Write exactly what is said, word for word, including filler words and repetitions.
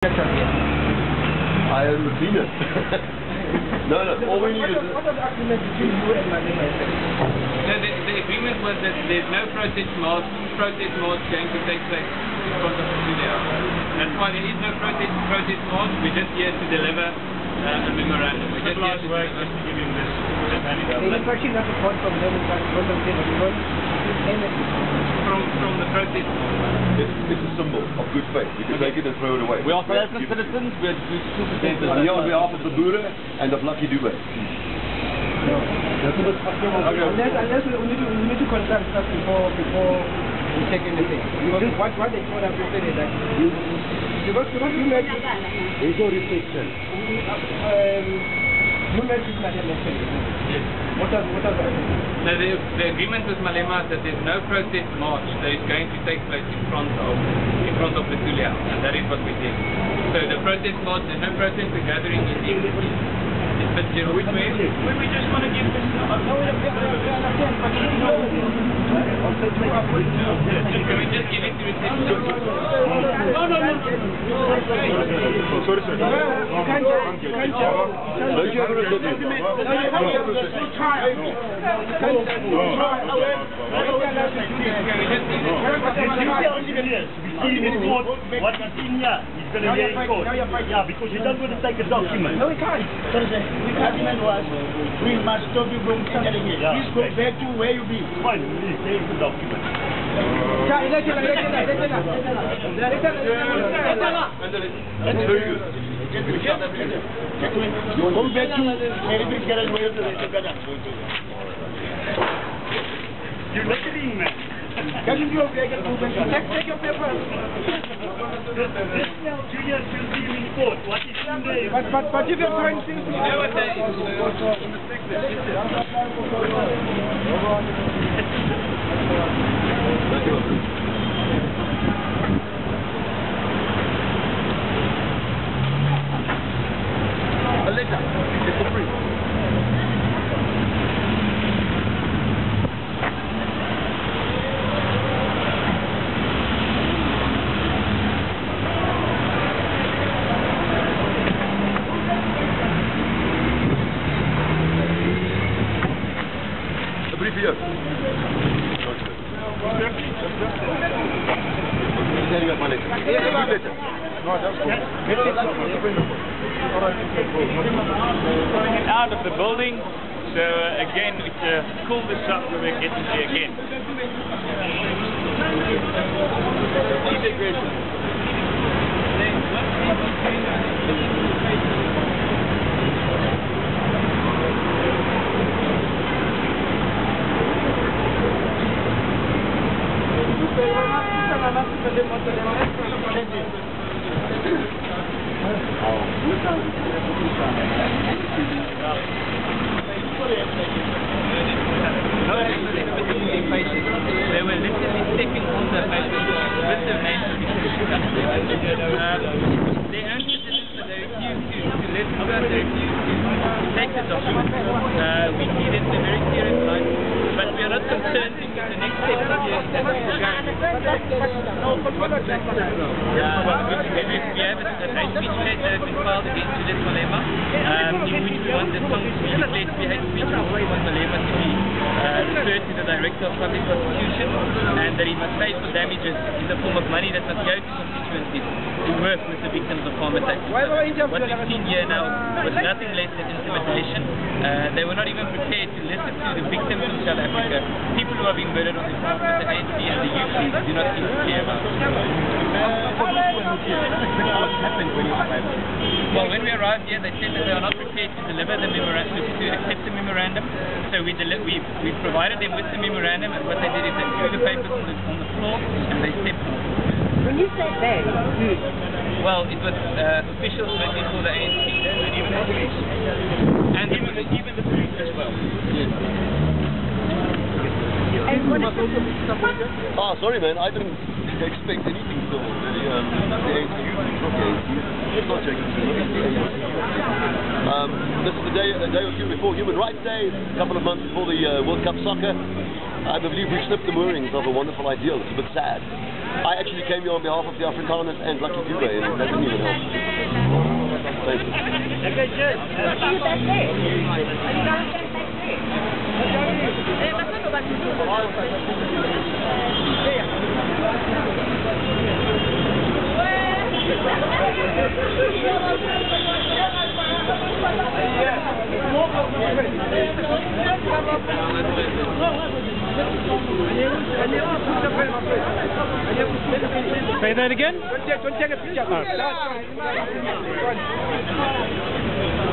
I am the penis. No, no. All we need is... What was the agreement between you and Malema? So the, the agreement was that there's no protest march, protest march going to take place in front of Tulia. That's why there is no protest protest march. We're just here to deliver uh, a memorandum. We're just here to give him this. They're actually not support from them, it's not support from from the protest march. It's, it's a symbol of good faith. We can okay. take it and throw it away. We are South African citizens. We are super citizens. Here on behalf of the Buddha and of Lucky Dube. No. Okay. Unless, unless we, need to, we need to contract stuff before, before we take anything. Because what, what they told us to say is that you, because, because you met, there's no restriction. Um, you met with Malema. Yes. What does what does that mean? So the, the agreement with Malema is that there's no protest march that is going to take place in front of in front of the Tulia, and that is what we did. So the protest march, there's no protest, the gathering is in it's but you know which way we just want to give this uh, no, yeah, yeah. Can we just give it to the No no no sorry sir. What is in here? He's going to be in court. Yeah, because he doesn't want to take a document. No, he can't. The argument was, we must stop you from coming here. Please go back to where you be. Fine, please, here's the document. That's very good. Go back to where you You're listening, man. Can you go back and take your papers? Julius will be in court. What is your name? But, but, but if you're trying to... You know what that is? A letter. It's for free. Yes. Coming out of the building, so uh, again, it's uh, cool this up when we're getting here again. They were literally stepping on the faces with their names. They only did it because they refused to, to let others, they refused to take the document. Uh, we see that it's a very serious life, but we are not concerned because the next step is here. No, but what are they going to do? We have a hate speech case that has been filed against Julius Malema, um, in which we want this one to be declared to be hate speech and we want Malema to be uh, referred to the Director of Public Prosecution, and that he must pay for damages in the form of money that must go to constituencies who work with the victims of harm attacks. What we've seen here now was nothing less than intimidation. Uh, they were not even prepared to listen to the victims of South Africa. People who have been murdered on the ground with the A N C and the U K do not seem to care about. What happened when you arrived? Well, when we arrived here, they said that they are not prepared to deliver the memorandum, to accept the memorandum. So we we we provided them with the memorandum, and what they did is they threw the papers on the, on the floor and they stepped on it. When you say they, who? Well, it was uh, officials working for the A N C and even the police, and even the, even the police as well. Yes. And what is the Ah, sorry, man, I didn't expect anything so really. Um, the A N C, from the A N C, it's not checking the A N C. Um, this is a day, a day or two before Human Rights Day, a couple of months before the uh, World Cup soccer. I believe we slipped the moorings of a wonderful ideal. It's a bit sad. I actually came here on behalf of the Afrikaners and Lucky Dube, and that's me. Thank you. Say that again? Don't take a picture.